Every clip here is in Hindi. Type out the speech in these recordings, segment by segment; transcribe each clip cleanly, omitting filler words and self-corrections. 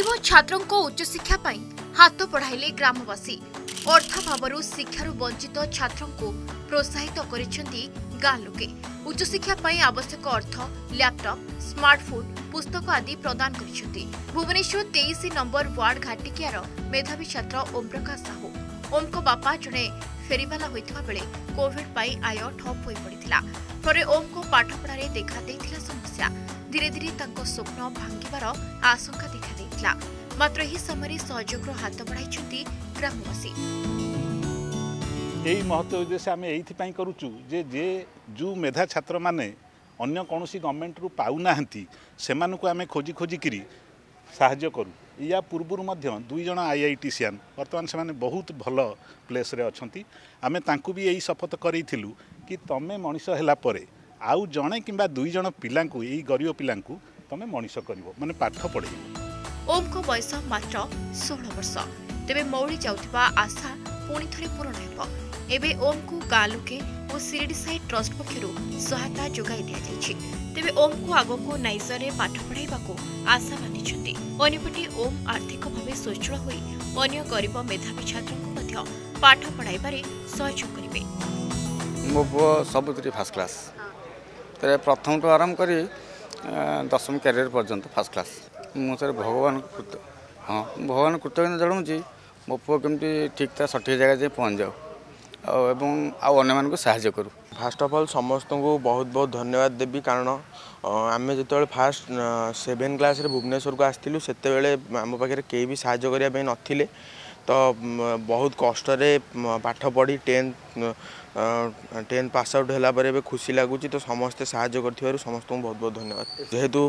गरीब छात्रों को उच्च शिक्षा पाई हाथ बढ़ाइले ग्रामवासी। अर्थाभाव शिक्षारू वंचित छात्रों को प्रोत्साहित करोके उच्च शिक्षा आवश्यक अर्थ लैपटॉप स्मार्टफोन पुस्तक आदि प्रदान कर भुवनेश्वर 23 नंबर वार्ड घाटिकियार मेधावी छात्र ओम प्रकाश साहू ओम को बापा जड़े फेरीवाला होता बेले कोविड आय ठप हो पड़ा पर ओम को पाठपढ़ा देखा समस्या धीरे धीरे स्वप्न भांगार आशंका देखा मात्र यही समय सहयोगर हाथ बढ़ाई ग्रामवासी। यही महत्व उद्देश्य आम यही करुचु जे जे जो मेधा छात्र मैंने अन्य कौन गवर्नमेंट रु पाऊना से आम खोजी खोजिकी साहाय्य करूँ। या पूर्वर दुईज IIT सियान बर्तमान से बहुत भल प्लेस अच्छा आम तांकु भी यही शपथ करूँ कि तमें मनीष है आउ जड़े कि दुईज पिला गरीब पिला तमें मनीष कर माने पाठ पढ़। ओम को बयस मात्र 16 वर्ष तेरे मौली जाउथिबा आशा पुणी थरे पूर्ण हेबो। एबे ओम को गाँ लोके और सीरीडी साइड ट्रस्ट पक्ष सहायता जोगाई दि जाइछि। तेबे ओम को आगो को नाइजर में पाठ पढ़ाइबाको आशा बांधिछन्ती। अन्यपटे ओम आर्थिक भाव सोचल होई अन्य गरीब मेधावी छात्रों को मध्य पाठ पढ़ाइबारे सहयोग करिवे। मो बो सबुतरी फर्स्ट क्लास तेरे प्रथम को आरंभ करी 10वीं कैरियर पर्यंत फर्स्ट क्लास मुझे भगवान कृत हाँ भगवान कृतज्ञता जनाऊँगी मो पुआ केमती ठीक ठाक सठिक जगह जाए पहुँच जाओ आने साहाय्य करूँ। फास्ट अफ अल समस्त को बहुत बहुत धन्यवाद देवी कारण आम जो फास्ट 7 क्लास भुवनेश्वर को आसलु से आम पाखे कई भी साहाय्य करने नथिले तो बहुत कष्ट पाठ पढ़ी 10 पास आउट है खुशी लगुच तो समस्ते साहय कर समस्त को बहुत बहुत धन्यवाद। जेहेतु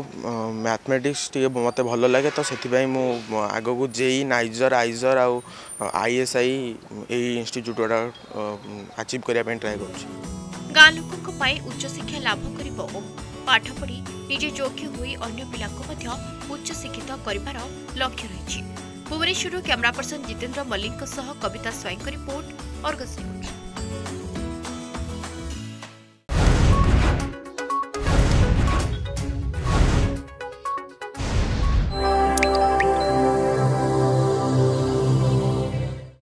मैथमेटिक्स टे मत भल लगे तो से आगक जेई नाइजर आइजर ISI यही इन्यूट आचिव करने ट्राए कर गाँ लोकों उच्च शिक्षा लाभ कर पाठ पढ़ी निजे योग्य हुई अन्य पिला उच्च शिक्षित कर लक्ष्य रही। भुवनेश्वर कैमरा पर्सन जितेंद्र मल्लिक सह कविता स्वाई की रिपोर्ट।